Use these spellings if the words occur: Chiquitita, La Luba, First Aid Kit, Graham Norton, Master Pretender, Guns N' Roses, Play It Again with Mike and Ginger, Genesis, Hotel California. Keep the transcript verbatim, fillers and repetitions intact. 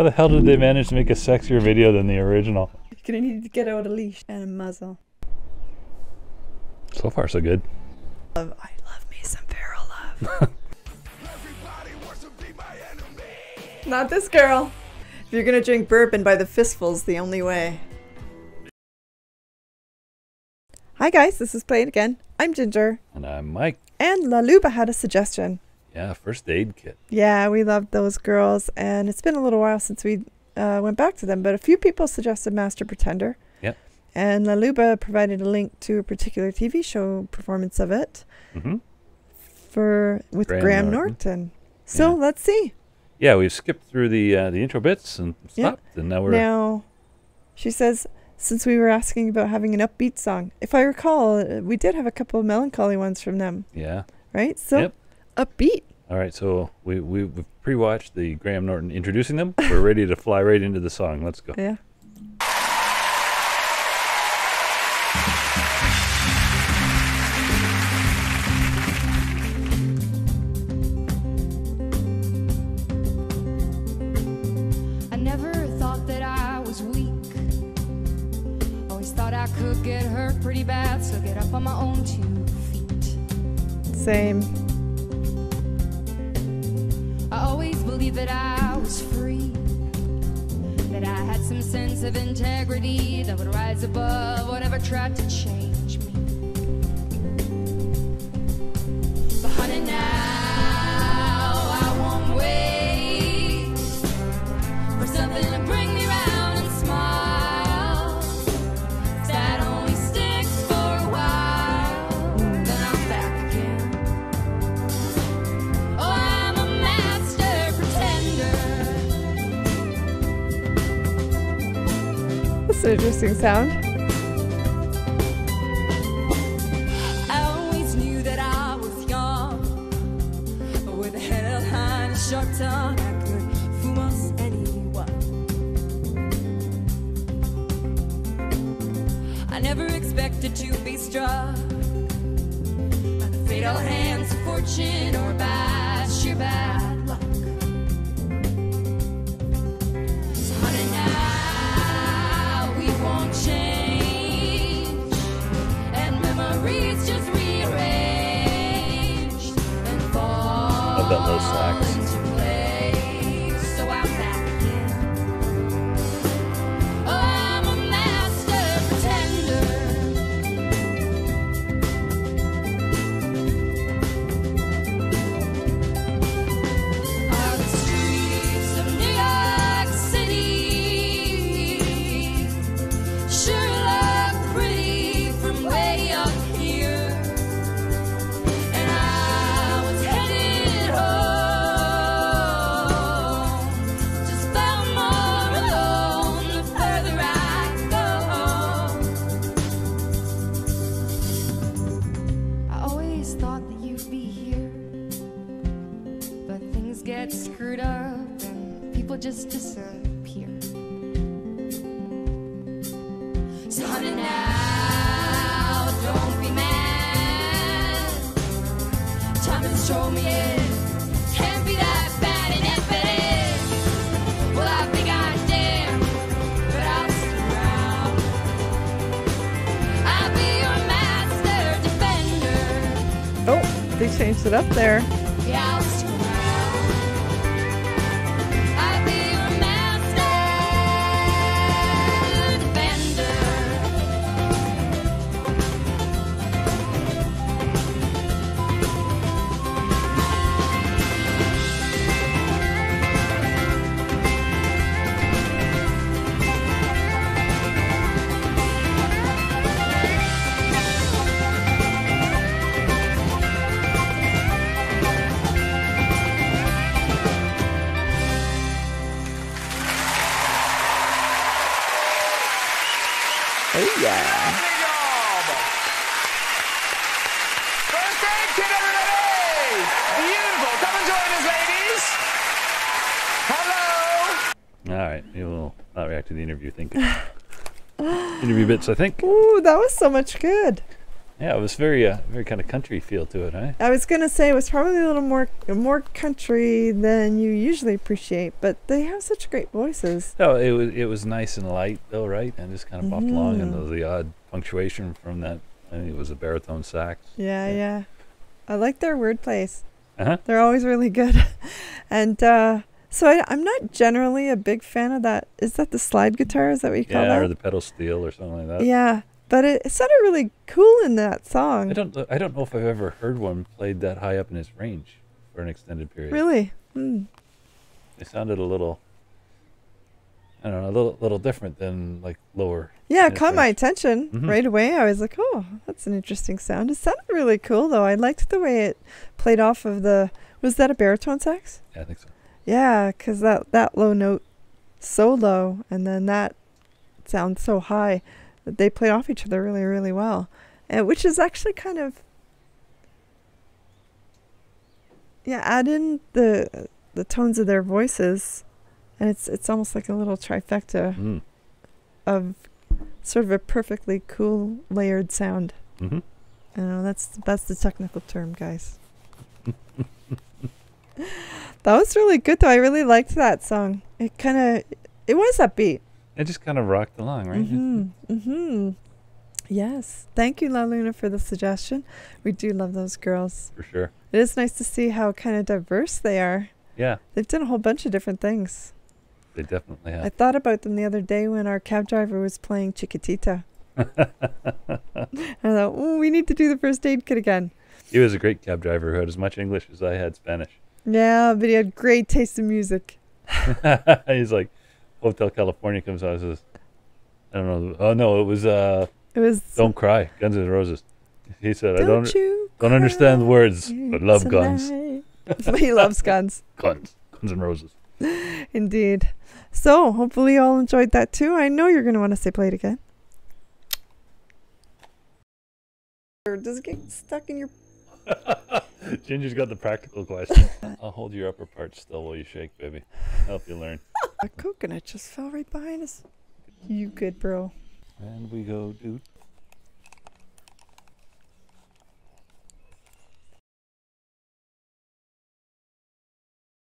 How the hell did they manage to make a sexier video than the original? You're gonna need to get out a leash and a muzzle. So far, so good. I love, I love me some feral love. Everybody wants to be my enemy. Not this girl. If you're gonna drink bourbon by the fistfuls, the only way. Hi guys, this is Play It Again. I'm Ginger. And I'm Mike. And La Luba had a suggestion. Yeah, First Aid Kit. Yeah, we loved those girls, and it's been a little while since we uh, went back to them, but a few people suggested Master Pretender. Yep. And La Luba provided a link to a particular T V show performance of it mm-hmm. for with Graham, Graham Norton. Norton. So yeah. Let's see. Yeah, we've skipped through the, uh, the intro bits and stopped, yep. and now we're... Now, she says... Since we were asking about having an upbeat song. If I recall, we did have a couple of melancholy ones from them. Yeah. Right? So, yep. upbeat. All right, so we, we, we've pre-watched the Graham Norton introducing them. We're ready to fly right into the song. Let's go. Yeah. I never thought that I was weak. Thought I could get hurt pretty bad, so get up on my own two feet. Same. I always believed that I was free, that I had some sense of integrity that would rise above whatever tried to change me. But honey, now I won't wait for something to bring me right. It's an interesting sound. I always knew that I was young, but with a head held high and a short tongue, I could fool most anyone. I never expected to be struck by the fatal hands of fortune or by sheer bad luck. Change and memories just rearranged and fall into place. So I'm back in. Oh, I'm a master pretender. Are the streets of New York City? Just disappear. So honey, now don't be mad. Time has shown me it can't be that bad, and if it is, well, I think I damn, but I'll stick around. I'll be your master defender. Oh, they changed it up there. Yeah, I'll stick around. Oh yeah! First Aid Kit, everybody! Beautiful. Come and join us, ladies. Hello. All right, we will not react to the interview. Think interview bits. I think. Ooh, that was so much good. Yeah, it was very, uh, very kind of country feel to it, huh? I was gonna say it was probably a little more, more country than you usually appreciate, but they have such great voices. Oh, it was, it was nice and light though, right? And just kind of bopped mm-hmm. along, and the odd punctuation from that. I think it was a baritone sax. Yeah, yeah. yeah. I like their word plays. Uh-huh. They're always really good, and uh, so I, I'm not generally a big fan of that. Is that the slide guitar? Is that what you call yeah, that? Yeah, or the pedal steel or something like that. Yeah. But it, it sounded really cool in that song. I don't, I don't know if I've ever heard one played that high up in its range for an extended period. Really? Mm. It sounded a little, I don't know, a little, little different than like lower. Yeah, it caught range. my attention mm-hmm. right away. I was like, oh, that's an interesting sound. It sounded really cool though. I liked the way it played off of the, was that a baritone sax? Yeah, I think so. Yeah, because that, that low note, so low, and then that sounds so high. They played off each other really, really well, and which is actually kind of yeah. Add in the the tones of their voices, and it's it's almost like a little trifecta mm. of sort of a perfectly cool layered sound. Mm-hmm. I know that's that's the technical term, guys. That was really good, though. I really liked that song. It kind of it was upbeat. It just kind of rocked along, right? Mm-hmm. Mm-hmm. Yes. Thank you, La Luna, for the suggestion. We do love those girls. For sure. It is nice to see how kind of diverse they are. Yeah. They've done a whole bunch of different things. They definitely have. I thought about them the other day when our cab driver was playing Chiquitita. I thought, oh, we need to do the First Aid Kit again. He was a great cab driver who had as much English as I had Spanish. Yeah, but he had great taste in music. He's like, Hotel California comes out and says, I don't know. Oh, no, it was, uh, it was Don't Cry, Guns N' Roses. He said, don't I don't, you don't understand words, but love tonight. Guns. He loves guns. Guns. Guns N' Roses. Indeed. So hopefully you all enjoyed that too. I know you're going to want to say play it again. Does it get stuck in your... Ginger's got the practical question. I'll hold your upper part still while you shake, baby. Help you learn. A coconut just fell right behind us. You good, bro. And we go do